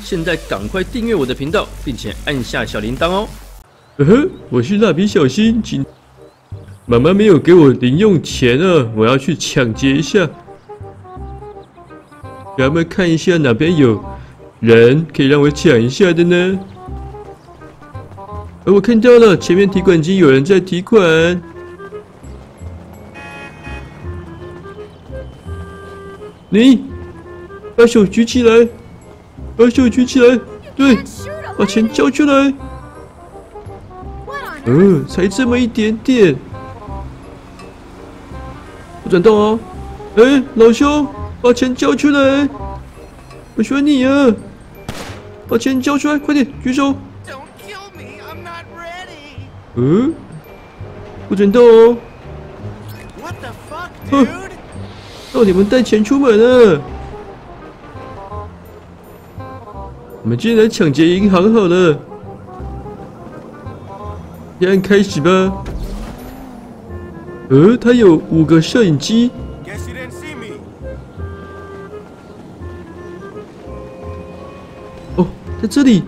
现在赶快订阅我的频道，并且按下小铃铛哦。呵呵，我是蜡笔小新，今妈妈没有给我零用钱啊，我要去抢劫一下。咱们看一下哪边有人可以让我抢一下的呢？我看到了，前面提款机有人在提款。 你把手举起来，把手举起来，对，把钱交出来。才这么一点点。不准动哦！哎，老兄，把钱交出来！我选你啊！把钱交出来，快点，举手。不准动哦！让你们带钱出门了、我们今天来抢劫银行好了，先按开始吧。它有5个摄影机。哦，在这里，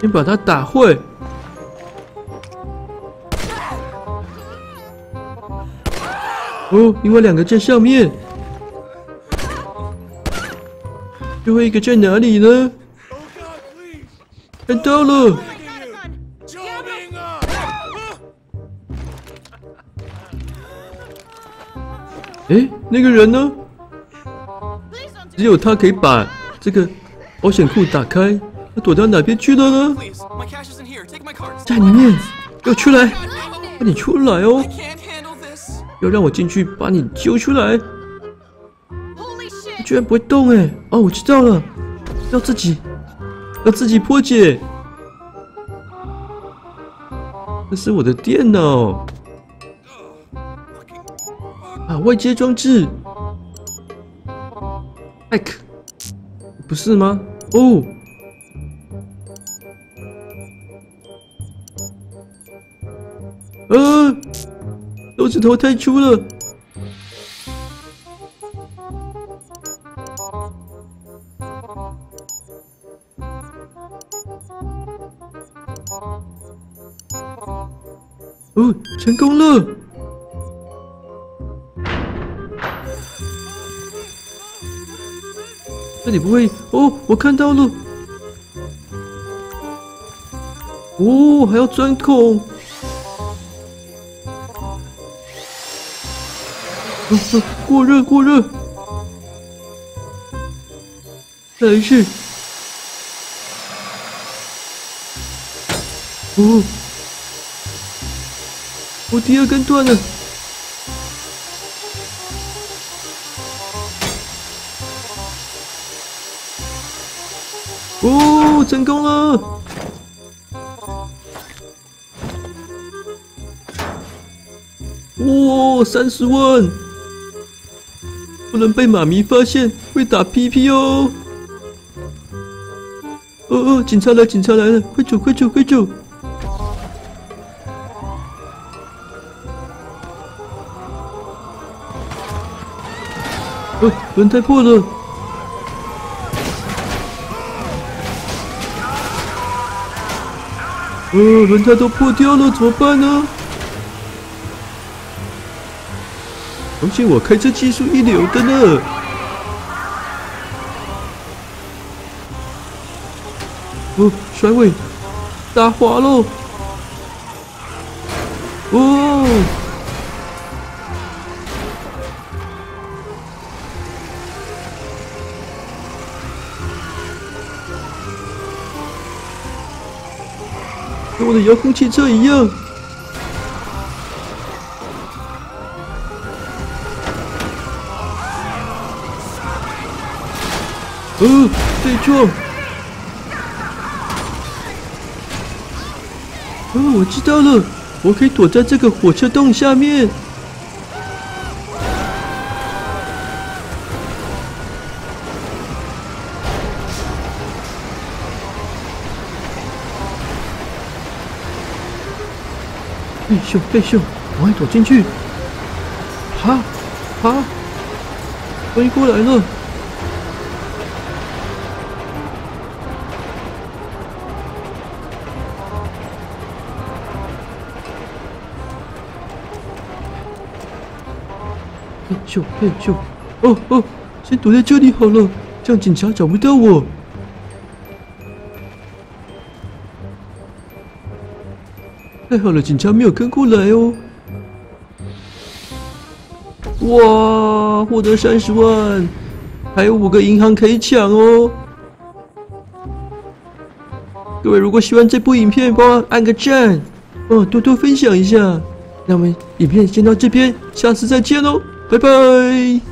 先把它打坏。 哦，另外2个在上面，最后一个在哪里呢？看到了！救命啊！哎，那个人呢？只有他可以把这个保险库打开，他躲到哪边去了呢？在里面，给我出来！快点出来哦！ 要让我进去把你揪出来！你居然不会动哎！哦，我知道了，要自己破解。那是我的电脑啊，外接装置。hack， 不是吗？哦，手指头太粗了，哦，成功了！那你不会？哦，我看到了，哦，还要钻孔。 过热，再来一次。哦，我第2根断了。哦，成功了。 哇，30万！ 不能被妈咪发现，会打屁屁哦！哦，警察来了，快走！轮胎破了！轮胎都破掉了，怎么办呢？ 而且我开车技术一流的呢。哦，甩尾，打滑喽！哦，跟我的遥控汽车一样。 对撞！我知道了，我可以躲在这个火车洞下面。被秀，赶快躲进去！爬！终于过来了。害羞害羞。哦哦，先躲在这里好了，这样警察找不到我。太好了，警察没有跟过来哦。哇，获得30万，还有5个银行可以抢哦。 各位，如果喜欢这部影片，帮我按个赞，多多分享一下。那我们影片先到这边，下次再见喽，拜拜。